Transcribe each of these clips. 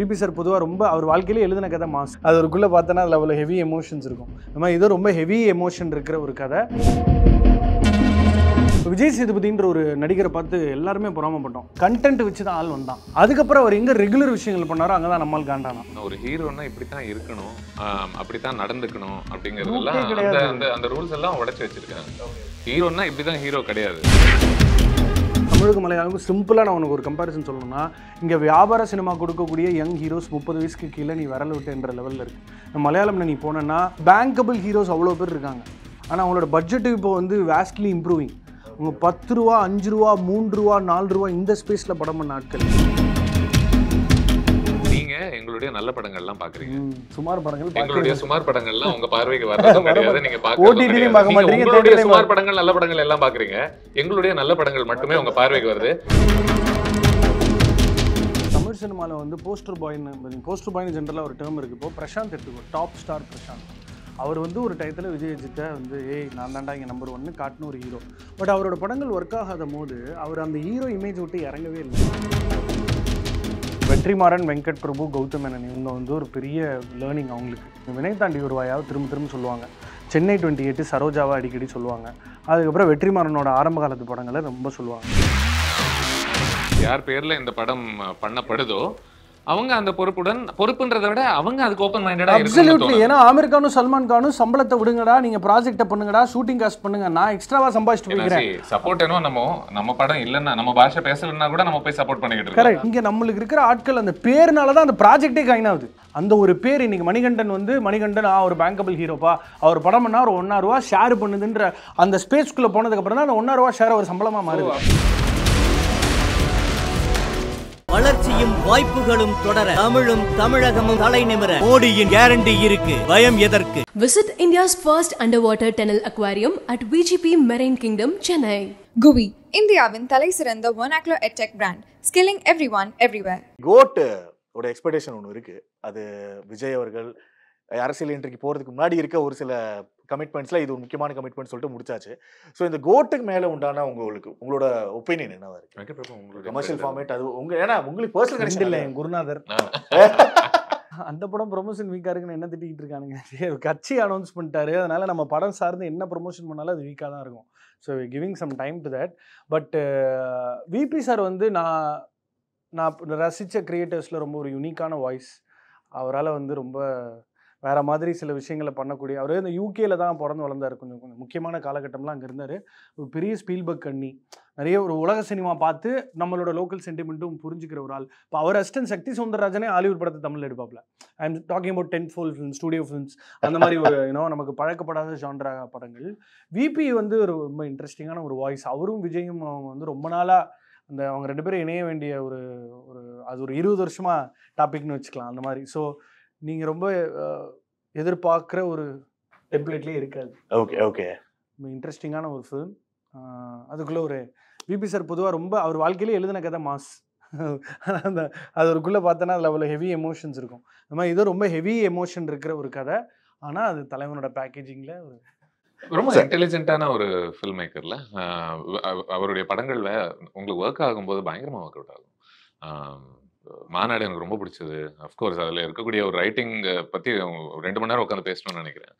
VP sir பொதுவாக ரொம்ப அவர் வாழ்க்கையிலே எழுதின கதை மாஸ். அது ஒருக்குள்ளே பார்த்தோன்னா அதில் அவ்வளோ ஹெவி எமோஷன்ஸ் இருக்கும். நம்ம இது ரொம்ப ஹெவி எமோஷன் இருக்கிற ஒரு கதை. விஜய் சேதுபதின்ற ஒரு நடிகரை பார்த்து எல்லாருமே பொறாமப்பட்டோம். கண்டென்ட் வச்சு தான் ஆள் வந்தான். அதுக்கப்புறம் அவர் எங்கே ரெகுலர் விஷயங்கள் பண்ணாரோ அங்கே தான் நம்மளுக்கு காண்டானா. ஒரு ஹீரோன்னா இப்படி தான் இருக்கணும், அப்படி தான் நடந்துக்கணும் அப்படிங்கிறதுலாம் அந்த ரூல்ஸ் எல்லாம் உடச்சி வச்சிருக்காங்க. ஹீரோன்னா இப்படி தான் ஹீரோ கிடையாது. தமிழுக்கு மலையாளமுக்கு சிம்பிளாக நான் உனக்கு ஒரு கம்பேரிசன் சொல்லணும்னா, இங்கே வியாபார சினிமா கொடுக்கக்கூடிய யங் ஹீரோஸ் 30 வயசுக்கு கீழே நீ விரல் விட்டுன்ற லெவலில் இருக்குது. மலையாளம்ல நீ போனேன்னா பேங்கபிள் ஹீரோஸ் அவ்வளோ பேர் இருக்காங்க. ஆனால் அவங்களோட பட்ஜெட்டு இப்போ வந்து வேஸ்ட்லி இம்ப்ரூவிங். அவங்க 10 ரூபா, 5 ரூபா, 3 ரூபா, 4 ரூபா இந்த ஸ்பேஸில் படம் பண்ண ஆட்கள். நீங்கள் எங்களுடைய நல்ல படங்கள்லாம் பார்க்குறீங்க, சுமார் படங்கள், எங்களுடைய சுமார் படங்கள்லாம் உங்கள் பார்வைக்கு வரதும் கிடையாது. நீங்கள் பார்க்க உங்களுடைய சுமார் படங்கள், நல்ல படங்கள் எல்லாம் பார்க்குறீங்க. எங்களுடைய நல்ல படங்கள் மட்டுமே உங்கள் பார்வைக்கு வருது. தமிழ் சினிமாவில் வந்து போஸ்டர் பாயின்னு ஜென்ரலாக ஒரு டேர்ம் இருக்குது. இப்போது பிரசாந்த் எடுத்துக்கோ, டாப் ஸ்டார் பிரசாந்த். அவர் வந்து ஒரு டயத்தில் விஜயஜித்தை வந்து ஏய் நான் தாண்டா இங்கே நம்பர் 1 காட்டின ஒரு ஹீரோ. பட் அவரோட படங்கள் ஒர்க் ஆகாத போது அவர் அந்த ஹீரோ இமேஜ் விட்டு இறங்கவே இல்லை. வெற்றிமாறன், வெங்கட் பிரபு, கௌதம் மேனன் இவங்க வந்து ஒரு பெரிய லேர்னிங் அவங்களுக்கு. வினை தாண்டி ஒருவாயாவது திரும்ப சொல்லுவாங்க. சென்னை 28 சரோஜாவை அடிக்கடி சொல்லுவாங்க. அதுக்கப்புறம் வெற்றிமாறனோட ஆரம்ப காலத்து படங்களை ரொம்ப சொல்லுவாங்க. யார் பேரில் இந்த படம் பண்ணப்படுதோ அவங்க அந்த பொறுப்புன்றதை விட அவங்க அதுக்கு ஓப்பன் மைண்டடா அப்சல்யூட்லி. ஏன்னா ஆமீர் கானும் சல்மான் கானும் சம்பளத்தை விடுங்கடா, நீங்க ப்ராஜெக்ட்டை பண்ணுங்கடா, ஷூட்டிங் காஸ்ட் பண்ணுங்க, நான் எக்ஸ்ட்ராவா சம்பாதிச்சுட்டு போயிக்கிறேன். சப்போர்ட் என்னவோ நம்ம படம் இல்லைன்னா, நம்ம பாஷை பேசலன்னா கூட நம்ம போய் சப்போர்ட் பண்ணிக்கிட்டு இருக்கோம். கரெக்ட். இங்கே நம்மளுக்கு இருக்கிற ஆட்கள் அந்த பேருனால தான் அந்த ப்ராஜெக்டே கைன் ஆகுது. அந்த ஒரு பேர் இன்னைக்கு மணிகண்டன் ஒரு பேங்கபிள் ஹீரோப்பா, அவர் படம் பண்ணா ஒரு 1.5 ரூபா ஷேர் பண்ணுதுன்ற அந்த ஸ்பேஸ்க்குள்ளே போனதுக்கு அப்புறம் தான் அந்த 1.5 ரூபா ஷேர் ஒரு சம்பளமாக மாறுது. வளர்ச்சியும் வாய்ப்புகளும் தொடர தமிழும் தமிழகமும் தலை நிமிர மோடியின் கேரண்டி இருக்கு, பயம் எதற்கு? Visit India's first underwater tunnel aquarium at VGP Marine Kingdom, Chennai. Guvi, இந்தியாவின் தலை சிறந்த vernacular edtech brand, skilling everyone everywhere. கோட் ஒரு எக்ஸ்பெக்டேஷன் ஒன்று இருக்கு. அது விஜய் அவர்கள் அரசியல் இன்றைக்கு போறதுக்கு முன்னாடி இருக்க ஒரு சில கமிட்மெண்ட்ஸ்ல இது ஒரு முக்கியமான கமிட்மெண்ட் சொல்லிட்டு முடிச்சாச்சு. ஸோ இந்த கோட்டுக்கு மேலே உண்டான உங்களோட ஒப்பீனியன் என்னவா இருக்கு? கமர்ஷியல் ஃபார்மேட் அது உங்க, ஏன்னா உங்களுக்கு பர்சனல் கனெக்ஷன் இல்லை. என் குருநாதர் அந்த படம் ப்ரொமோஷன் வீக்காக இருக்குன்னு என்ன திட்டிகிட்டு இருக்கானுங்க. கட்சி அனௌன்ஸ் பண்ணிட்டாரு, அதனால நம்ம படம் சார்ந்து என்ன ப்ரொமோஷன் பண்ணாலும் அது வீக்காக தான் இருக்கும். So giving some time to that. But VP sir வந்து நான் ரசித்த கிரியேட்டர்ஸில் ரொம்ப ஒரு யூனிக்கான வாய்ஸ். அவரால் வந்து ரொம்ப வேறு மாதிரி சில விஷயங்களை பண்ணக்கூடிய, அவர் இந்த யூகேல தான் பிறந்து வளர்ந்தார். கொஞ்சம் கொஞ்சம் முக்கியமான காலகட்டம்லாம் அங்கே இருந்தார். ஒரு பெரிய ஸ்பீல்பர்க் கண்ணி, நிறைய ஒரு உலக சினிமா பார்த்து நம்மளோட லோக்கல் சென்டிமெண்ட்டும் புரிஞ்சுக்கிற ஒரு ஆள். இப்போ அவர் அசிஸ்டன்ட் சக்தி சுந்தரராஜனே ஹாலிவுட் படத்தை தமிழில் எடுப்பாப்பில். I am talking about 10 fold films, studio films, அந்த மாதிரி ஒரு நமக்கு பழக்கப்படாத ஜான்ரா படங்கள். விபி வந்து ஒரு ரொம்ப இன்ட்ரெஸ்டிங்கான ஒரு வாய்ஸ். அவரும் விஜயும் வந்து ரொம்ப நாளாக அந்த அவங்க 2 பேரும் இணைய வேண்டிய ஒரு அது ஒரு 20 வருஷமாக டாபிக்னு வச்சுக்கலாம் அந்த மாதிரி. ஸோ நீங்கள் ரொம்ப எதிர்பார்க்குற ஒரு டெம்ப்ளேட்லேயே இருக்காது. ஓகே ஓகே இன்ட்ரெஸ்டிங்கான ஒரு ஃபிலிம். அதுக்குள்ளே ஒரு விபி சார் பொதுவாக ரொம்ப அவர் வாழ்க்கையிலே எழுதின கதை மாஸ். ஆனால் அந்த அது ஒருக்குள்ளே பார்த்தோன்னா அதில் அவ்வளோ ஹெவி எமோஷன்ஸ் இருக்கும். அந்த மாதிரி இதோ ரொம்ப ஹெவி எமோஷன் இருக்கிற ஒரு கதை. ஆனால் அது தலைவனோட பேக்கேஜிங்கில் ஒரு ரொம்ப இன்டெலிஜென்ட்டான ஒரு ஃபில்ம் மேக்கரில் அவருடைய படங்களில் உங்களுக்கு ஒர்க் ஆகும்போது பயங்கரமாக ஒர்க் அவுட் ஆகும். மாநாடு எனக்கு ரொம்ப பிடிச்சது. அஃப்கோர்ஸ் அதில் இருக்கக்கூடிய ஒரு ரைட்டிங் பற்றி 2 மணி நேரம் உட்காந்து பேசணும்னு நினைக்கிறேன்.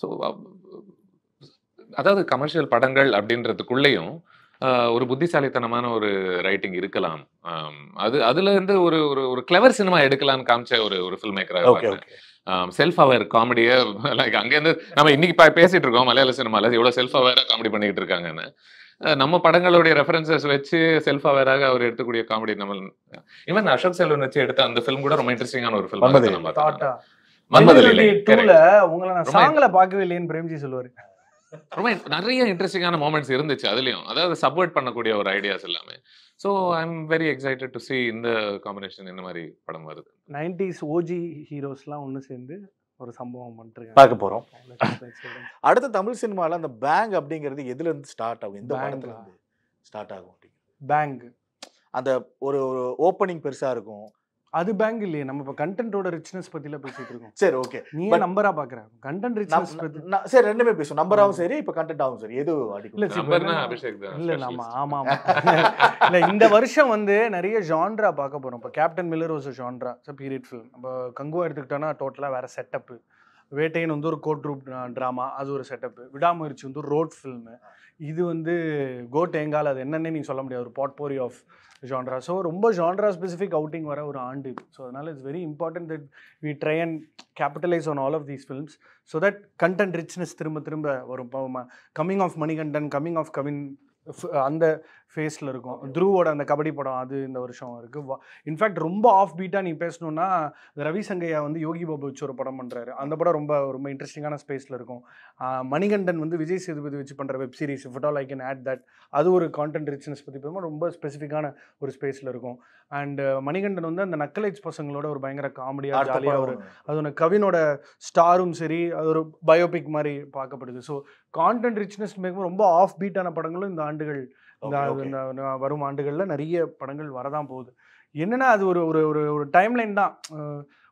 ஸோ அதாவது கமர்ஷியல் படங்கள் அப்படின்றதுக்குள்ளேயும் ஒரு புத்திசாலித்தனமான ஒரு ரைட்டிங் இருக்கலாம். அதுலேருந்து ஒரு ஒரு கிளவர் சினிமா எடுக்கலாம்னு காமிச்ச ஒரு ஃபில்ம் மேக்கராக, செல்ஃப் அவேர் காமெடியை லைக் அங்கேருந்து நம்ம இன்னைக்கு பேசிகிட்டு இருக்கோம் மலையாள சினிமாவில் எவ்வளோ செல்ஃப் அவேராக காமெடி பண்ணிக்கிட்டு இருக்காங்கன்னு. நம்ம படங்களுடைய ரெஃபரன்சஸ் வச்சு செல்ஃப் அவேராக அவர் எடுத்துக்கூடிய காமெடி நம்ம ஈவன் அசோக் செல்வன் வச்சு எடுத்த அந்த ஃபிலிம் கூட ரொம்ப இன்ட்ரெஸ்டிங்கான ஒரு ஃபிலிம். மன்மதனில் பார்க்கவே இல்லைன்னு பிரேம்ஜி சொல்லுவார். ரொம்ப நிறைய இன்ட்ரெஸ்டிங்கான மூமெண்ட்ஸ் இருந்துச்சு அதுலேயும், அதாவது சப்வர்ட் பண்ணக்கூடிய ஒரு ஐடியாஸ் எல்லாமே. So I am very excited to see இந்த காம்பினேஷன், இந்த மாதிரி படம் வருது. 90s ஓஜி ஹீரோஸ்லாம் ஒன்று சேர்ந்து ஒரு சம்பவம் பண்ணிட்டு பார்க்க போகிறோம். அடுத்த தமிழ் சினிமாவில் அந்த பேங்க் அப்படிங்கிறது எதுலேருந்து ஸ்டார்ட் ஆகும், எந்த படத்துலேருந்து ஸ்டார்ட் ஆகும்? பேங்க் அந்த ஒரு ஓப்பனிங் பெருசாக இருக்கும், அது பேங்க் இல்லையே நம்ம இப்ப கண்டென்ட்டோட ரிச்னஸ் பத்தில பேசிட்டு இருக்கோம். சரி ஓகே. நீ நம்பரா பாக்குற. கண்டென்ட் ரிச்னஸ் பத்தி சரி ரெண்டுமே பேசுவோம். நம்பராவும் சரி இப்ப கண்டென்ட்டாவும் சரி எது அடிக்குது? நம்பர்னா அபிஷேக் தான். இல்ல நாம ஆமா ஆமா. இல்ல இந்த வருஷம் வந்து நிறைய ஜான்ரா பார்க்க போறோம். இப்ப Captain Miller was a genre, it's a period film. நம்ம கங்குவா எடுத்துக்கிட்டோம்னா டோட்டலா வேற செட்டப். வேட்டையன் வந்து ஒரு கோட் ரூப் டிராமா, அது ஒரு செட்டப். விடாமுயற்சி வந்து ஒரு ரோட் ஃபில்ம். இது வந்து கோட்டேங்கால் அது என்னன்னே நீங்க சொல்ல முடியாது, ஒரு போர்ட்போரி ஆஃப் ஜான்ரா. ஸோ ரொம்ப ஜான்ரா ஸ்பெசிஃபிக் அவுட்டிங் வர ஒரு ஆண்டு. ஸோ அதனால it's very important that we try and capitalise on all of these films so that content richness திரும்ப திரும்ப வரும். Coming of Manikandan, coming of Kavin அந்த ஃபேஸில் இருக்கும். த்ருவோட அந்த கபடி படம் அது இந்த வருஷம் இருக்குது. இன்ஃபேக்ட் ரொம்ப ஆஃப் பீட்டாக நீ பேசணுன்னா ரவி சங்கையா வந்து யோகி பாபு வச்சு ஒரு படம் பண்ணுறாரு. அந்த படம் ரொம்ப ரொம்ப இன்ட்ரெஸ்டிங்கான ஸ்பேஸில் இருக்கும். மணிகண்டன் வந்து விஜய் சேதுபதி வச்சு பண்ணுற web series if at all I can add that, அது ஒரு கான்டென்ட் ரிச்னஸ் பற்றி பேசும்போது ரொம்ப ஸ்பெசிஃபிக்கான ஒரு ஸ்பேஸில் இருக்கும். அண்ட் மணிகண்டன் வந்து அந்த நக்கலைட்ஸ் பசங்களோட ஒரு பயங்கர காமெடியாக ஜாலியாக ஒரு அது ஒன்று கவினோட ஸ்டாரும் சரி அது ஒரு பயோபிக் மாதிரி பார்க்கப்படுது. ஸோ கான்டென்ட் ரிச்னஸ் மேற்கும் ரொம்ப ஆஃப் பீட்டான படங்களும் இந்த ஆண்டுகள் வரும் ஆண்டுகளில் நிறைய படங்கள் வரதான் போகுது. என்னன்னா அது ஒரு ஒரு ஒரு டைம்லைன் தான்.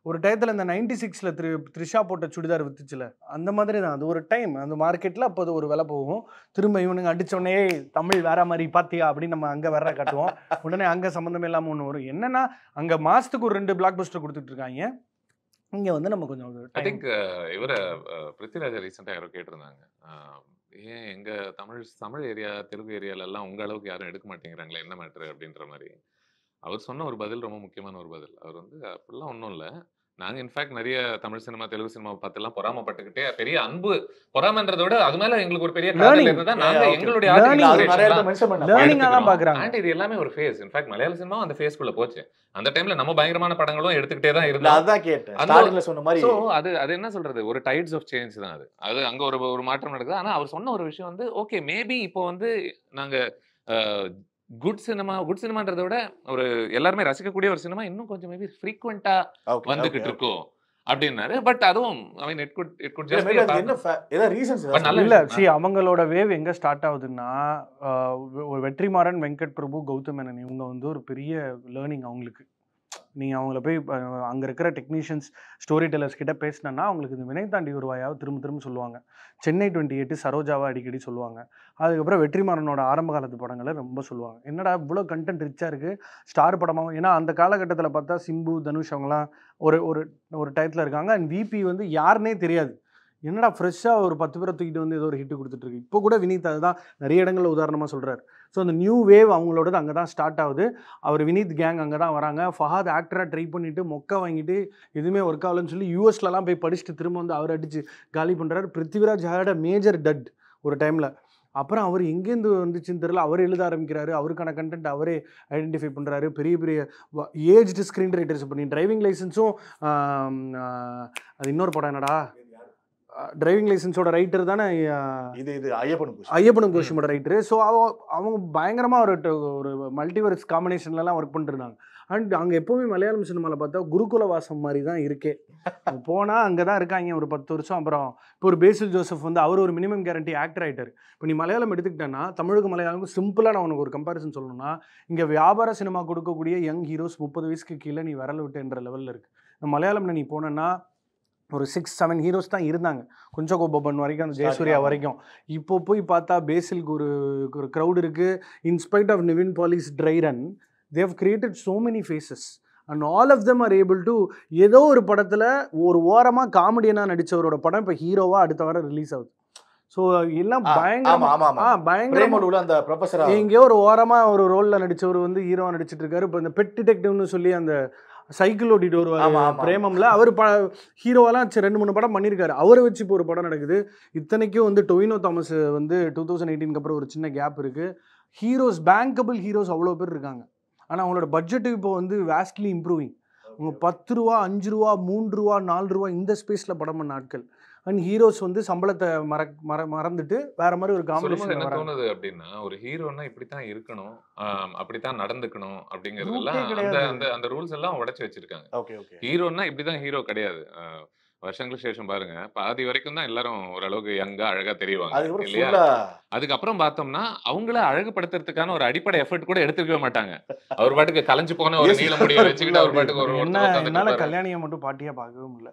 ஒரு டயத்தில் இந்த 96 த்ரிஷா போட்ட சுடிதார் வித்துச்சுல அந்த மாதிரி தான். அது ஒரு டைம் அந்த மார்க்கெட்டில் அப்போது ஒரு விலை போகும். திரும்ப இவனுங்க அடித்தோடனே தமிழ் வேற மாதிரி பார்த்தியா அப்படின்னு நம்ம அங்கே வர காட்டுவோம். உடனே அங்கே சம்மந்தம் இல்லாமல் ஒன்று வரும். என்னன்னா அங்கே மாதத்துக்கு ஒரு 2 பிளாக் பஸ்டர் கொடுத்துட்டு இருக்காங்க. இங்கே வந்து நம்ம கொஞ்சம் ஐ திங்க் இவரை பிருத்திராஜா ரீசெண்டாக யாரோ கேட்டிருந்தாங்க, ஏன் எங்கள் தமிழ் ஏரியா தெலுங்கு ஏரியாலெல்லாம் உங்கள் அளவுக்கு யாரும் எடுக்க மாட்டேங்கிறாங்களே என்ன மேட்ரு அப்படின்ற மாதிரி. அவர் சொன்ன ஒரு பதில் ரொம்ப முக்கியமான ஒரு பதில். அவர் வந்து அப்படிலாம் ஒன்றும் இல்லை, நாங்கள் இன்ஃபேக்ட் நிறைய தமிழ் சினிமா தெலுங்கு சினிமா பார்த்துலாம் பொறாமப்பட்டுக்கிட்டே பெரிய அன்பு பொறாமன்றத விட அது மேலே எங்களுக்கு ஒரு பெரிய காரணம் இருந்தால் நாங்கள் எங்களுடைய ஆண்ட் இது எல்லாமே ஒரு ஃபேஸ். இன்ஃபேக்ட் மலையாள சினிமாவும் அந்த ஃபேஸ்க்குள்ளே போச்சு. அந்த டைமில் நம்ம பயங்கரமான படங்களும் எடுத்துக்கிட்டே தான் இருந்தால் அது என்ன சொல்கிறது ஒரு டைட்ஸ் ஆஃப் சேஞ்ச் தான். அது அது அங்கே ஒரு ஒரு மாற்றம் நடக்குது. ஆனால் அவர் சொன்ன ஒரு விஷயம் வந்து ஓகே மேபி இப்போ வந்து நாங்கள் குட் சினிமான்றத விட ஒரு எல்லாருமே ரசிக்கக்கூடிய ஒரு சினிமா இன்னும் கொஞ்சம் மேபி ஃப்ரீக்வெண்டா வந்துகிட்டு இருக்கும் அப்படின்னாரு. பட் அதுவும் இல்ல சி அவங்களோட வேவ் எங்க ஸ்டார்ட் ஆகுதுன்னா வெற்றிமாறன், வெங்கட் பிரபு, கௌதம் மேனன் இவங்க வந்து ஒரு பெரிய லேர்னிங் அவங்களுக்கு. நீங்கள் அவங்கள போய் அங்கே இருக்கிற டெக்னீஷியன்ஸ் ஸ்டோரி டெல்லர்ஸ் கிட்ட பேசினேன்னா அவங்களுக்கு இந்த வினை தாண்டி உருவாயாவது திரும்ப சொல்லுவாங்க. சென்னை 28 சரோஜாவை அடிக்கடி சொல்லுவாங்க. அதுக்கப்புறம் வெற்றிமாறனோட ஆரம்ப காலத்து படங்களை ரொம்ப சொல்லுவாங்க. என்னடா இவ்வளோ கண்டென்ட் ரிச்சாக இருக்குது ஸ்டார் படமாகவும். ஏன்னா அந்த காலகட்டத்தில் பார்த்தா சிம்பு, தனுஷ் அவங்களாம் ஒரு ஒரு டயத்தில் இருக்காங்க. அண்ட் விபி வந்து யாருன்னே தெரியாது. என்னடா ஃப்ரெஷ்ஷாக ஒரு 10 பேரை தூக்கிட்டு வந்து ஏதோ ஒரு ஹிட்டு கொடுத்துட்ருக்கு. இப்போ கூட வினீத் அதுதான் நிறைய இடங்களில் உதாரணமாக சொல்கிறார். ஸோ அந்த நியூ வேவ் அவங்களோடது அங்கே தான் ஸ்டார்ட் ஆகுது. அவர் வினீத் கேங் அங்கே தான் வராங்க. ஃபஹாத் ஆக்டராக ட்ரை பண்ணிவிட்டு மொக்கை வாங்கிட்டு எதுவுமே ஒர்க் ஆகலன்னு சொல்லி யூஎஸ்லலாம் போய் படிச்சுட்டு திரும்ப வந்து அவர் அடித்து காலி பண்ணுறாரு. Prithviraj had a major dud ஒரு டைமில். அப்புறம் அவர் எங்கேருந்து வந்துச்சுன்னு தெரியல, அவர் எழுத ஆரம்பிக்கிறாரு. அவருக்கான கண்டென்ட் அவரே ஐடென்டிஃபை பண்ணுறாரு. பெரிய பெரிய ஏஜ்டு ஸ்க்ரீன் ரைட்டர்ஸ் பண்ணி டிரைவிங் லைசன்ஸும் அது இன்னொரு படம் என்னடா டிரைவிங் லைசன்ஸோட ரைட்டர் தானே இது ஐயப்பனும் கோஷமோட ரைட்டரு. ஸோ அவங்க பயங்கரமாக ஒரு மல்டிவர்ஸ் காம்பினேஷன்லலாம் ஒர்க் பண்ணிருந்தாங்க. அண்ட் அங்கே எப்போவுமே மலையாளம் சினிமாவில் பார்த்தா குருகுல வாசம் மாதிரி தான் இருக்கே. போனால் அங்கே தான் இருக்காங்க ஒரு 10 வருஷம். அப்புறம் இப்போ ஒரு பேசில் ஜோசப் வந்து அவர் ஒரு மினிமம் கேரண்டி ஆக்டர் ஆகிட்டார். இப்போ நீ மலையாளம் எடுத்துக்கிட்டேன்னா தமிழுக்கு மலையாளமுக்கு சிம்பிளாக நான் உனக்கு ஒரு கம்பேரிசன் சொல்லணும்னா இங்கே வியாபார சினிமா கொடுக்கக்கூடிய யங் ஹீரோஸ் 30 வயசுக்கு கீழே நீ விரல் விட்டுன்ற லெவலில் இருக்குது. மலையாளம்ல நீ போனேன்னா ஒரு 6-7 ஹீரோஸ் தான் இருந்தாங்க கொஞ்சம் கோபப்பன் வரைக்கும் அந்த ஜெயசூர்யா வரைக்கும். இப்போ போய் பார்த்தா பேசிலுக்கு ஒரு க்ரௌட் இருக்குது. In spite of Nivin Pauly's dry run they have created so many faces and all of them are able to ஏதோ ஒரு படத்தில் ஒரு ஓரமாக காமெடியனாக நடித்தவரோட படம் இப்போ ஹீரோவாக அடுத்த வாரம் ரிலீஸ் ஆகுது. ஸோ எல்லாம் பயங்கரமாக எங்கேயோ ஒரு ஓரமாக ஒரு ரோலில் நடித்தவர் வந்து ஹீரோவாக நடிச்சிட்டு இருக்காரு. இப்போ இந்த பெட் டிடெக்டிவ்னு சொல்லி அந்த சைக்கிள் ஓட்டிட்டு வருவார் பிரேமம்ல அவர் ஹீரோவெல்லாம் 2-3 படம் பண்ணியிருக்காரு. அவரை வச்சு இப்போ ஒரு படம் நடக்குது. இத்தனைக்கும் வந்து டொவினோ தாமஸ் வந்து 2018 அப்புறம் ஒரு சின்ன கேப் இருக்குது. ஹீரோஸ் பேங்கபிள் ஹீரோஸ் அவ்வளோ பேர் இருக்காங்க. ஆனால் அவங்களோட பட்ஜெட்டு இப்போ வந்து வேஸ்ட்லி இம்ப்ரூவிங். அவங்க 10 ரூபா, 5 ரூபா, 3 ரூபா, 4 ரூபா இந்த ஸ்பேஸில் படம் பண்ண ஆட்கள். அண்ட் ஹீரோஸ் வந்து சம்பளத்தை மறந்துட்டு வேற மாதிரி ஒரு காம்படிஷன் என்ன தோணுது அப்படின்னா ஒரு ஹீரோன்னா இப்படித்தான் இருக்கணும், அப்படித்தான் நடந்துக்கணும் அப்படிங்கிறது எல்லாம் அந்த ரூல்ஸ் எல்லாம் உடைச்சு வச்சிருக்காங்க. ஹீரோன்னா இப்படிதான் ஹீரோ கிடையாது. வருஷங்களுக்கு சேஷம் பாருங்க, பாதி வரைக்கும் தான் எல்லாரும் ஓரளவுக்கு யங்கா அழகா தெரியுவாங்க இல்லையா? அதுக்கப்புறம் பார்த்தோம்னா அவங்கள அழகுபடுத்துறதுக்கான ஒரு அடிப்படை எஃபர்ட் கூட எடுத்துக்கவே மாட்டாங்க. அவர் பாட்டுக்கு கலைஞ்சு போன ஒரு நீல முடியை வச்சுக்கிட்டு அவர் பாட்டுக்கு ஒரு என்னால கல்யாணியை மட்டும் பாட்டியா பார்க்கவே முடியல.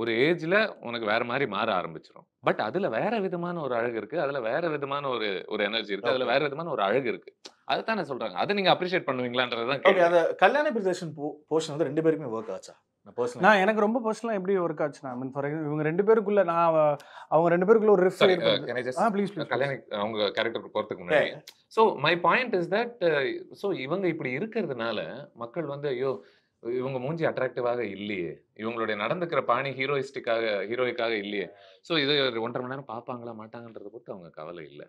ஒரு ஏஜ்ல உனக்கு வேற மாதிரி மாற ஆரம்பிச்சிடும். பட் அதுல வேற விதமான ஒரு அழகு இருக்கு, அதுல வேற விதமான ஒரு ஒரு எனர்ஜி இருக்கு, அதுல வேற விதமான ஒரு அழகு இருக்கு. அதுதான் நான் சொல்றாங்க, அதை நீங்க அப்ரிஷியேட் பண்ணுவீங்களான்றதுதான். அந்த கல்யாண பிரதேசன் போர்ஷன் வந்து ரெண்டு பேருக்குமே ஒர்க் ஆச்சா? நான் எனக்கு ரொம்ப பர்சனலாக எப்படி ஒர்க் ஆச்சுன்னா, இவங்க ரெண்டு பேருக்குள்ள நான் அவங்க ரெண்டு பேருக்குள்ள ஒரு ரிஃப்ட் அவங்க கேரக்டருக்கு போகிறதுக்கு முன்னாடி, so my point is that, so இவங்க இப்படி இருக்கிறதுனால மக்கள் வந்து ஐயோ இவங்க மூஞ்சி அட்ராக்டிவாக இல்லையே, இவங்களுடைய நடந்துக்கிற பாணி ஹீரோயிக்காக இல்லையே, ஸோ இது 1.5 மணி நேரம் பார்ப்பாங்களா மாட்டாங்கன்றத பொறுத்து அவங்க கவலை இல்லை.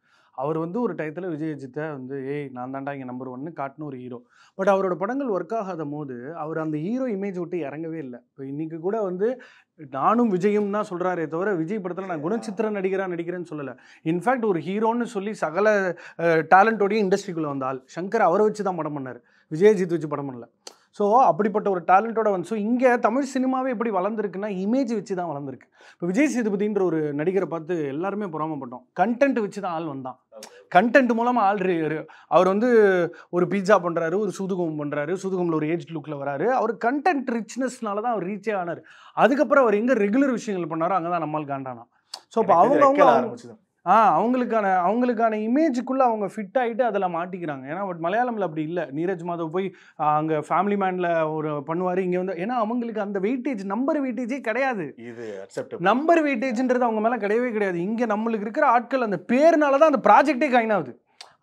அவர் வந்து ஒரு டயத்தில் விஜயஜித்தை வந்து ஏய் நான் தாண்டா இங்கே நம்பர் 1 காட்டின ஒரு ஹீரோ. பட் அவரோட படங்கள் ஒர்க் ஆகாத போது அவர் அந்த ஹீரோ இமேஜ் விட்டு இறங்கவே இல்லை. இப்போ இன்றைக்கி கூட வந்து நானும் விஜயும் தான் சொல்கிறாரே தவிர, விஜய் படத்தில் நான் குணச்சித்திர நடிக்கிறேன்னு சொல்லலை. இன்ஃபேக்ட் ஒரு ஹீரோன்னு சொல்லி சகல டேலண்டோடையும் இண்டஸ்ட்ரிக்குள்ளே வந்தால் சங்கர் அவரை வச்சு தான் படம் பண்ணார், விஜயஜித் வச்சு படம் பண்ணல. ஸோ அப்படிப்பட்ட ஒரு டேலண்ட்டோட வந்து, ஸோ இங்கே தமிழ் சினிமாவே எப்படி வளர்ந்துருக்குன்னா இமேஜ் வச்சு தான் வளர்ந்துருக்கு. இப்போ விஜய் சேதுபதின்ற ஒரு நடிகரை பார்த்து எல்லாருமே பொறாமப்பட்டோம், கண்டென்ட் வச்சு தான் ஆள் வந்தான், கண்டென்ட் மூலமாக ஆல்ரெடி அவர் வந்து ஒரு பீட்சா பண்ணுறாரு, ஒரு சூதுகம் பண்ணுறாரு, சூதுகமில் ஒரு ஏஜ் லுக்கில் வராரு, அவர் கண்டென்ட் ரிச்னஸ்னால தான் அவர் ரீச்சே ஆனார். அதுக்கப்புறம் அவர் எங்கே ரெகுலர் விஷயங்கள் பண்ணாரோ அங்கே தான் நம்மால் காண்டானா. ஸோ இப்போ அவங்க ஆரம்பிச்சுதான் அவங்களுக்கான இமேஜுக்குள்ளே அவங்க ஃபிட் ஆகிட்டு அதில் மாட்டிக்கிறாங்க. ஏன்னா பட் மலையாளமில் அப்படி இல்லை, நீரஜ் மாதவ் போய் அங்கே ஃபேமிலி மேனில் ஒரு பண்ணுவார், இங்கே வந்து ஏன்னா அவங்களுக்கு அந்த வெயிட்டேஜ் நம்பர் வெயிட்டேஜே கிடையாது. இது நம்பர் வெயிட்டேஜ்ன்றது அவங்க மேலே கிடையவே கிடையாது. இங்கே நம்மளுக்கு இருக்கிற ஆட்கள் அந்த பேர்னால தான் அந்த ப்ராஜெக்டே காயினாகுது.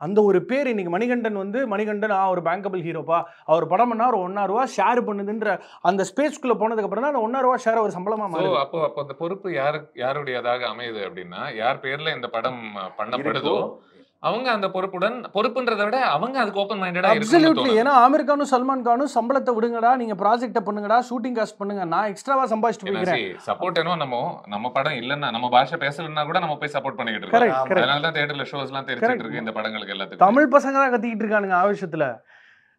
அந்த ஒரு பேர் இன்றைக்கி மணிகண்டன் ஒரு பேங்கபிள் ஹீரோப்பா, அவர் படம் பண்ணால் ஒரு 1.5 ரூபா ஷேர் பண்ணுதுன்ற அந்த ஸ்பேஸ்க்குள்ளே போனதுக்கப்புறம் தான் அந்த 1.5 ரூபா ஷேர் ஒரு சம்பளமாக மாறும். அப்போ அந்த பொறுப்பு யாருடையதாக அமையுது அப்படின்னா, யார் பேரில் இந்த படம் பண்ணப்படுதோ அவங்க அந்த பொறுப்புன்றதை விட அவங்க அதுக்கு ஓப்பன் மைண்டடா இருக்கு. அப்சல்யூட்லி. ஏன்னா ஆமீர் கானும் சல்மான் கானும் சம்பளத்தை விடுங்கடா, நீங்க ப்ராஜெக்ட் பண்ணுங்கடா, ஷூட்டிங் காஸ்ட் பண்ணுங்க, நான் எக்ஸ்ட்ராவா சம்பாதிச்சுட்டு போறேன். சப்போர்ட் ஏனோ நம்ம படம் இல்லன்னா, நம்ம பாஷை பேசலன்னா கூட நம்ம போய் சப்போர்ட் பண்ணிட்டு இருக்கோம். அதனால தான் தியேட்டர்ல ஷோஸ் எல்லாம் தெரிஞ்சிட்டு இருக்கு. இந்த படங்களுக்கு எல்லாத்துக்கும் தமிழ் பசங்க தான் கத்திட்டு இருக்கானுங்க ஆவேசத்துல.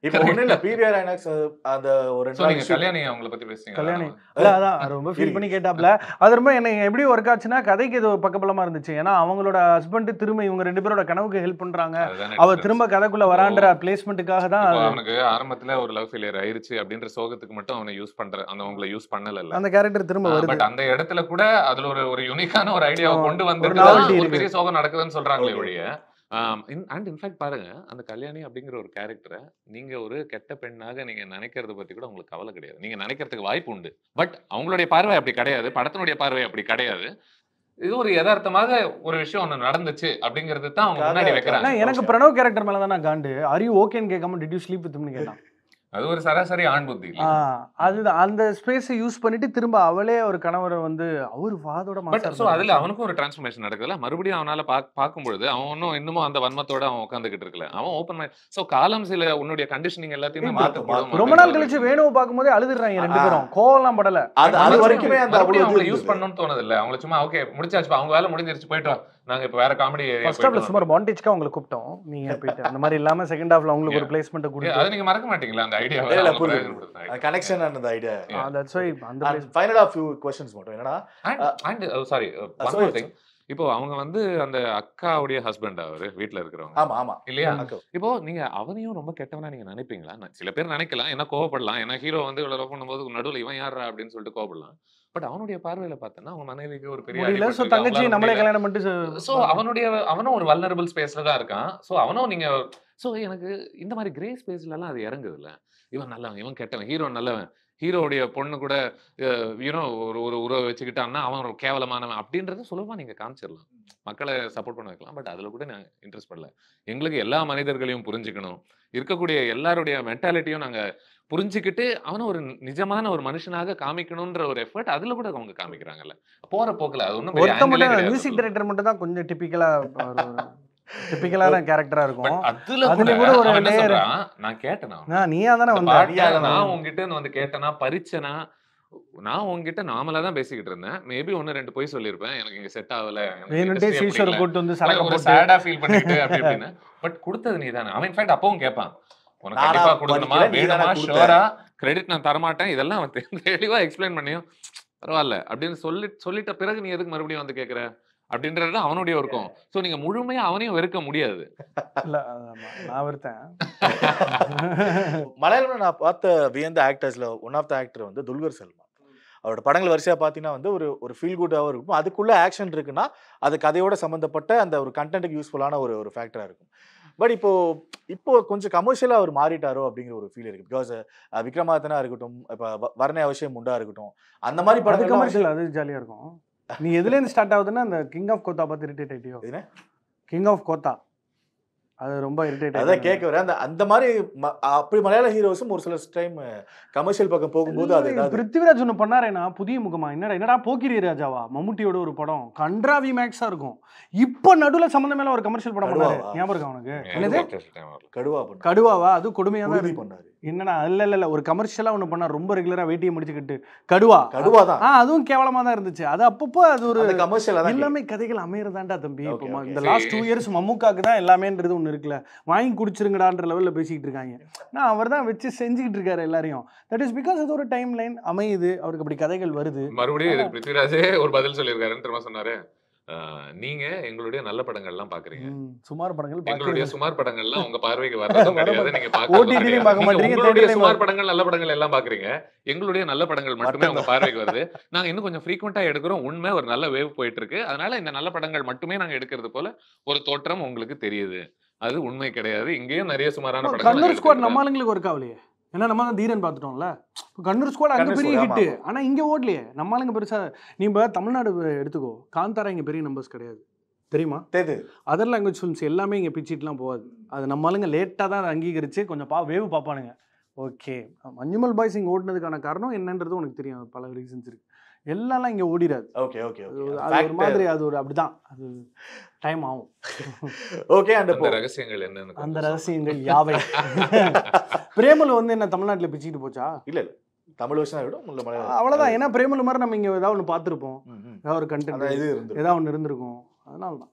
இப்போ ஒண்ணு இல்ல, பிவிஆர் ஐனாக்ஸ் அந்த ஒரு கல்யாணி அவங்கள பத்தி பேசுறீங்க. கல்யாணி அதான் ரொம்ப ஃபீல் பண்ணி கேட்டாப்ல. அது ரொம்ப எனக்கு எப்படி ஒர்க் ஆச்சுன்னா, கதைக்கு இது பக்கபலமா இருந்துச்சு. ஏன்னா அவங்களோட ஹஸ்பண்ட் திரும்ப இவங்க ரெண்டு பேரோட கனவுக்கு ஹெல்ப் பண்றாங்க, அவர் திரும்ப கதைக்குள்ள வரான்ற பிளேஸ்மெண்ட்டுக்காக தான். அவனுக்கு ஆரம்பத்துல ஒரு லவ் ஃபெயிலியர் ஆயிருச்சு அப்படின்ற சோகத்துக்கு மட்டும் அவனை யூஸ் பண்ற, அந்த அவங்களை யூஸ் பண்ணல, அந்த கேரக்டர் திரும்ப வருது. பட் அந்த இடத்துல கூட அதுல ஒரு யூனிக்கான ஒரு ஐடியாவை கொண்டு வந்து ஒரு பெரிய சோகம் நடக்குதுன்னு சொல்றாங்களே ஒழிய. அண்ட் இன்ஃபேக்ட் பாருங்க, அந்த கல்யாணி அப்படிங்கிற ஒரு கேரக்டரை நீங்க ஒரு கெட்ட பெண்ணாக நீங்க நினைக்கிறத பத்தி கூட உங்களுக்கு கவலை கிடையாது, நீங்க நினைக்கிறதுக்கு வாய்ப்பு உண்டு. பட் அவங்களுடைய பார்வை அப்படி கிடையாது, படத்தினுடைய பார்வை அப்படி கிடையாது. இது ஒரு யதார்த்தமாக ஒரு விஷயம் ஒன்று நடந்துச்சு அப்படிங்கிறது தான் அவங்க முன்னாடி வைக்கிறாங்க. எனக்கு பிரணவ் கேரக்டர் மேல தான் நான் காண்டு, ஆர் யூ ஓகேன்னு கேட்காம டிட் யூ ஸ்லீப் வித்னு கேட்டான். அது ஒரு சராசரி ஆண் புத்தி. அதுதான் அந்த ஸ்பேஸை யூஸ் பண்ணிட்டு திரும்ப அவளே ஒரு கணவரை வந்து அவர் வாதோட அதுல அவனுக்கும் ஒரு டிரான்ஸ்ஃபர்மேஷன் நடக்குதுல. மறுபடியும் அவனால பார்க்கும்பொழுது அவனும் இன்னமும் அந்த வன்மத்தோட அவன் உட்காந்துக்கிட்டு இருக்கல, அவன் ஓப்பன் மைண்ட். ஸோ காலம் சில உன்னுடைய கண்டிஷனிங் எல்லாத்தையுமே மாற்ற. ரொம்ப நாள் கழிச்சு வேணுவை பார்க்கும்போதே அழுதுறாங்க ரெண்டு பேரும், கோவம்லாம் படல. அது வரைக்குமே அந்த அவங்களை யூஸ் பண்ணணும்னு தோணுது இல்லை, அவங்களை சும்மா ஓகே முடிச்சாச்சு, அவங்க வேலை முடிஞ்சிருச்சு போயிட்டோம், நாங்க இப்ப வேற காமெடி சும்மா பாண்டேஜ்க்கு அவங்களை கூப்பிட்டோம், நீங்க போயிட்டு அந்த மாதிரி இல்லாம செகண்ட் ஹாஃப்ல அவங்களுக்கு ஒரு பிளேஸ்மெண்ட் கொடுத்து அதை நீங்க மறக்க மாட்டீங்களா? அந்த ஐடியா இல்ல புரியுது, கனெக்ஷன் அந்த ஐடியா. தட்ஸ் வை அந்த ஃபைனல் ஆஃப் ஃபியூ क्वेश्चंस மட்டும் என்னடா. And sorry, one more thing. இப்போ அவங்க வந்து அந்த அக்காவுடைய ஹஸ்பண்ட் அவரு வீட்டுல இருக்கிறவங்க. ஆமா ஆமா இல்லையா? இப்போ நீங்க அவனையும் ரொம்ப கெட்டவனா நீங்க நினைப்பீங்களா? சில பேர் நினைக்கலாம், ஏன்னா கோவப்படலாம், ஏன்னா ஹீரோ வந்து இவ்வளவு லவ் பண்ணும்போது நடுவில் இவன் யாரா அப்படின்னு சொல்லிட்டு கோவப்படலாம். பட் அவனுடைய பார்வையில பார்த்தோன்னா அவங்க மனைவிக்கு ஒரு பெரிய, அவனுடைய அவனும் ஒரு வல்னரபிள் ஸ்பேஸ்ல தான் இருக்கான். ஸோ அவனும் நீங்க So, in the grey space, இவன் நல்லவன் இவன் கெட்டவன் ஹீரோ நல்லவன் ஹீரோவுடைய பொண்ணு கூட யூனோ ஒரு ஒரு உறவை வச்சுக்கிட்டான்னா அவன் ஒரு கேவலமானவன் அப்படின்றத சுலபமாக நீங்கள் காமிச்சிடலாம், மக்களை சப்போர்ட் பண்ண வைக்கலாம். பட் அதில் கூட நான் இன்ட்ரெஸ்ட் பண்ணல. எங்களுக்கு எல்லா மனிதர்களையும் புரிஞ்சுக்கணும், இருக்கக்கூடிய எல்லாருடைய மென்டாலிட்டியும் நாங்கள் புரிஞ்சுக்கிட்டு அவனை ஒரு நிஜமான ஒரு மனுஷனாக காமிக்கணுன்ற ஒரு எஃபர்ட் அதில் கூட அவங்க காமிக்கிறாங்கல்ல போகிற போக்கில். அது ஒன்றும் மியூசிக் டைரக்டர் மட்டும் தான் கொஞ்சம் டிப்பிக்கலாக டிபிக்கலான கேரக்டரா இருக்கும். அதுல கூட ஒரு லேயர் நான் கேட்டேனா நான் நீயா தான வந்தாடியாக நான் உன்கிட்ட வந்து கேட்டேனா பரிச்சனா நான் உன்கிட்ட நார்மலா தான் பேசிக்கிட்டு இருந்தேன். மேபி ஒன்னு ரெண்டு போய் சொல்லிருப்பேன் எனக்கு இங்க செட் ஆகல வேணும்டே சீஷர் போட்டு வந்து சலக போட்டு சாடா ஃபீல் பண்ணிட்டு அப்படி அப்படினா. பட் கொடுத்தது நீதானே அவன். இன்ஃபேக்ட் அப்பவும் கேட்பான் உனக்கு கண்டிப்பா கொடுக்கணுமா வேணுமா ஷோரா கிரெடிட் நான் தர மாட்டேன் இதெல்லாம் அவன் தெளிவா எக்ஸ்பிளைன் பண்ணியும் பரவாயில்ல அப்படின்னு சொல்லிட்ட பிறகு நீ எதுக்கு மறுபடியும் வந்து கேக்குற அப்படின்றது தான் அவனுடைய இருக்கும். ஸோ நீங்க முழுமையா அவனையும் வெறுக்க முடியாது. நான் வெறுத்தேன். மலையாளம் நான் பார்த்த வியந்த ஆக்டர்ஸ்ல ஒன் ஆஃப் த ஆக்டர் வந்து துல்கர் சல்மான். அவரோட படங்கள் வரிசையா பார்த்தீங்கன்னா வந்து ஒரு ஒரு ஃபீல் குட்டாகவும் இருக்கும், அதுக்குள்ள ஆக்ஷன் இருக்குன்னா அது கதையோட சம்மந்தப்பட்ட அந்த ஒரு கண்டென்ட்டுக்கு யூஸ்ஃபுல்லான ஒரு ஒரு ஃபேக்டரா இருக்கும். பட் இப்போ இப்போ கொஞ்சம் கமர்ஷியலாக அவர் மாறிட்டாரோ அப்படிங்கிற ஒரு ஃபீல் இருக்குது. பிகாஸ் விக்ரமாதனா இருக்கட்டும், இப்போ வர்ண அவசியம் உண்டா இருக்கட்டும், அந்த மாதிரி படம் கமர்ஷியல் அது ஜாலியாக இருக்கும். நீ எதுலேருந்து ஸ்டார்ட் ஆகுதுன்னா அந்த கிங் ஆஃப் கோத்தா பார்த்து இரிட்டேட் ஆகிட்டியோ. என்ன கிங் ஆஃப் கோத்தா அது ரொம்ப இரிட்டேட் ஆகுது அதான் கேட்க வரேன். அந்த அந்த மாதிரி அப்படி மலையாள ஹீரோஸும் ஒரு சில டைம் கமர்ஷியல் பக்கம் போகும்போது அது பிருத்திவிராஜ் ஒன்று பண்ணாரேனா புதிய முகமா என்னடா போக்கிரி ராஜாவா மம்முட்டியோட ஒரு படம் கண்ட்ராவி மேக்ஸாக இருக்கும். இப்போ நடுவில் சம்மந்தமேல ஒரு கமர்ஷியல் படம் பண்ணுவாரு ஞாபகம் இருக்கா உனக்கு? என்னது கடுவா கடுவாவா? அது கொடுமையாக தான் இது பண்ணாரு என்னன்னா இல்லை இல்லை இல்லை ஒரு கமர்ஷியலாக ஒன்று பண்ணால் ரொம்ப ரெகுலராக வேட்டியை முடிச்சுக்கிட்டு கடுவா கடுவா தான் அதுவும் கேவலமாக தான் இருந்துச்சு. அது அப்பப்போ அது ஒரு கமர்ஷியலாக எல்லாமே கதைகள் அமையறதாண்டா தம்பி. இப்போ இந்த லாஸ்ட் 2 இயர்ஸ் மம்முக்காவுக்கு தான் எல்லாமேன்றது ஒன்று இருக்குல்ல வாங்கி குடிச்சிருங்கடான்ற லெவலில் பேசிக்கிட்டு இருக்காங்க. நான் அவர் தான் வச்சு செஞ்சுக்கிட்டு இருக்காரு எல்லாரையும். தட் இஸ் பிகாஸ் அது ஒரு டைம் லைன் அமையுது அவருக்கு அப்படி கதைகள் வருது. மறுபடியும் பிருத்திவிராஜே ஒரு பதில் சொல்லியிருக்காருன்னு சொன்னாரு நீங்க எங்களுடைய நல்ல படங்கள்லாம் பாக்குறீங்க சுமார் படங்கள் எங்களுடைய சுமார் படங்கள்லாம் உங்க பார்வைக்கு வரதும் கிடையாது. நீங்க பாக்குறீங்க சுமார் படங்கள் நல்ல படங்கள் எல்லாம் பாக்குறீங்க எங்களுடைய நல்ல படங்கள் மட்டுமே உங்க பார்வைக்கு வருது. நாங்க இன்னும் கொஞ்சம் ஃப்ரீக்வெண்டா எடுக்கிறோம் உண்மை ஒரு நல்ல வேவ் போயிட்டு இருக்கு அதனால இந்த நல்ல படங்கள் மட்டுமே நாங்க எடுக்கிறது போல ஒரு தோற்றம் உங்களுக்கு தெரியுது அது உண்மை கிடையாது. இங்கேயும் நிறைய சுமாரான படங்கள் கல்லூர் ஸ்குவாட் நம்மளுக்கு ஒரு காவலையே ஏன்னா நம்ம தான் தீரன் பார்த்துட்டோம்ல கண்ணூர் ஸ்குவாட் அங்கே பெரிய ஹிட்டு ஆனால் இங்கே ஓடலையே நம்மளுங்க பெருசாக. நீ இப்போ தமிழ்நாடு எடுத்துக்கோ காந்தாரா இங்கே பெரிய நம்பர்ஸ் கிடையாது தெரியுமா? அதர் லாங்குவேஜ் ஃபிலிம்ஸ் எல்லாமே இங்கே பிச்சிட்டுலாம் போகாது. அது நம்மளுங்க லேட்டாக தான் அங்கீகரித்து கொஞ்சம் வேவு பார்ப்பானுங்க. ஓகே மஞ்சுமல் பாய்ஸ் இங்கே ஓடினதுக்கான காரணம் என்னன்றது உனக்கு தெரியும் பல ரீசன்ஸ் இருக்குது எல்லாம்லாம் இங்கே ஓடிடாது. ஓகே ஓகே அது ஒரு மாதிரி அது ஒரு அப்படிதான் அது டைம் ஆகும். ஓகே அந்த ரகசியங்கள் என்ன அந்த ரகசியங்கள் யாவை பிரேமலு வந்து என்ன தமிழ்நாட்டில் பிச்சுக்கிட்டு போச்சா? இல்லை இல்லை தமிழ் வருஷம் விடும் அவ்வளோதான். ஏன்னா பிரேமலு மாதிரி நம்ம இங்கே ஏதாவது ஒன்று பார்த்துருப்போம் ஏதாவது ஒரு கண்டென்ட் இது ஏதாவது ஒன்று இருந்திருக்கும் அதனால தான்.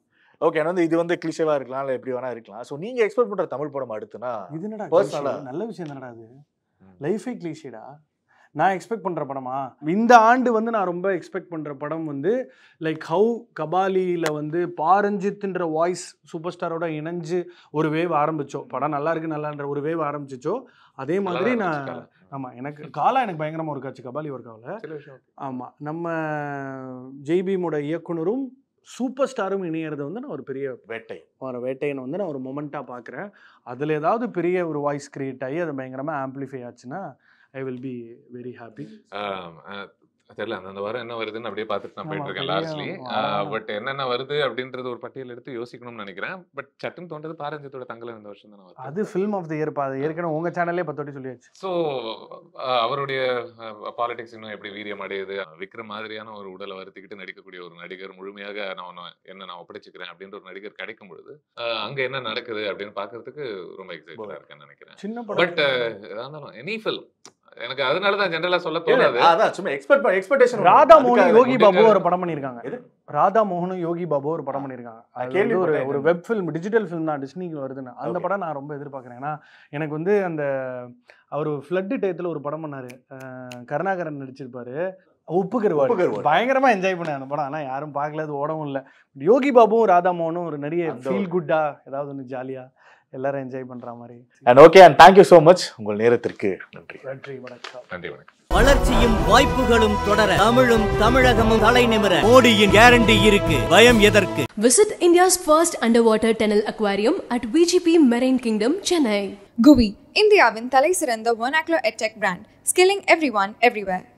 ஓகே வந்து இது வந்து கிளிஷேவாக இருக்கலாம் இல்லை எப்படி வேணா இருக்கலாம். ஸோ நீங்கள் எக்ஸ்பெக்ட் பண்ணுற தமிழ் படம் அடுத்துனா இது என்னடா பர்சனலாக நல்ல விஷயம் தானடா அது லைஃபே கிளிஷேடா நான் எக்ஸ்பெக்ட் பண்ணுற படமா? இந்த ஆண்டு வந்து நான் ரொம்ப எக்ஸ்பெக்ட் பண்ணுற படம் வந்து லைக் ஹவு கபாலியில் வந்து பாரஞ்சித்ன்ற வாய்ஸ் சூப்பர் ஸ்டாரோட இணைஞ்சு ஒரு வேவ் ஆரம்பித்தோ படம் நல்லா இருக்கு நல்லான்ற ஒரு வேவ் ஆரம்பிச்சிச்சோ அதே மாதிரி நான் ஆமாம் எனக்கு காலா எனக்கு பயங்கரமாக ஒர்க் ஆச்சு கபாலி ஒர்க் ஆகல. ஆமாம் நம்ம ஜெய்பீமோட இயக்குனரும் சூப்பர் ஸ்டாரும் இணையிறது வந்து நான் ஒரு பெரிய வேட்டை ஒரு வேட்டைன்னு வந்து நான் ஒரு மொமெண்ட்டாக பார்க்குறேன். அதில் ஏதாவது பெரிய ஒரு வாய்ஸ் க்ரியேட் ஆகி அது பயங்கரமாக ஆம்பிளிஃபை ஆச்சுன்னா I will be very happy. தெரியல அந்த வாரம் என்ன வருதுன்னு அப்படியே பார்த்துட்டு நான் போயிட்டு இருக்கேன் லாஸ்ட்லி. பட் என்னென்ன வருது அப்படின்றது ஒரு பட்டியல் எடுத்து யோசிக்கணும்னு நினைக்கிறேன். பட் சட்டன் தோன்றது பாரஞ்சத்தோட தங்கலை இந்த வருஷம் தானே வருது அது ஃபில்ம் ஆஃப் த இயர் ஏற்கனவே உங்க சேனல்லே 10 வாட்டி சொல்லியாச்சு. ஸோ அவருடைய பாலிடிக்ஸ் இன்னும் எப்படி வீரியம் அடையுது விக்ரம் மாதிரியான ஒரு உடலை வருத்திக்கிட்டு நடிக்கக்கூடிய ஒரு நடிகர் முழுமையாக நான் ஒப்படைச்சுக்கிறேன் அப்படின்ற ஒரு நடிகர் கிடைக்கும் பொழுது அங்கே என்ன நடக்குது அப்படின்னு பார்க்கறதுக்கு ரொம்ப எக்ஸைட்டடாக இருக்கேன்னு நினைக்கிறேன். சின்ன பட் இருந்தாலும் எனி ஃபில்ம் எனக்கு அதனாலதான் ஜெனரலா சொல்ல தோணாது. அதான் சும்மா எக்ஸ்பெக்டேஷன். ராதா மோகன் யோகி பாபு ஒரு படம் பண்ணிருக்காங்க. இது ராதா மோகனும் யோகி பாபு ஒரு படம் பண்ணிருக்காங்க. ஒரு ஒரு வெப் ஃபிலிம் டிஜிட்டல் ஃபிலிம் தான் டிஸ்னிக்கு வருதுன்னு அந்த படம் நான் ரொம்ப எதிர்பார்க்குறேன். ஏன்னா எனக்கு வந்து அந்த அவர் ஃப்ளட்டு டயத்தில் ஒரு படம் பண்ணாரு கருணாகரன் நடிச்சிருப்பாரு உப்பு கருவாடு பயங்கரமா என்ஜாய் பண்ணேன் அந்த படம். ஆனால் யாரும் பார்க்கல அது ஓடவும் இல்லை. யோகி பாபுவும் ராதா மோகனும் ஒரு நிறைய ஃபீல் குட்டா ஏதாவது ஒன்று ஜாலியா எல்லாரும் என்ஜாய் பண்ற மாதிரி. And okay, and thank you so much. உங்கள் நேரத்திற்கு நன்றி. நன்றி வணக்கம். நன்றி வணக்கம். வளர்ச்சியும் வாய்ப்புகளும் தொடர தமிழும் தமிழகமும் தலைநிமிர மோடியின் கேரண்டி இருக்கு. பயம் எதற்கு? Visit India's first underwater tunnel aquarium at VGP Marine Kingdom, Chennai. Guvi, India's தலைசிறந்த vernacular edtech brand, skilling everyone everywhere.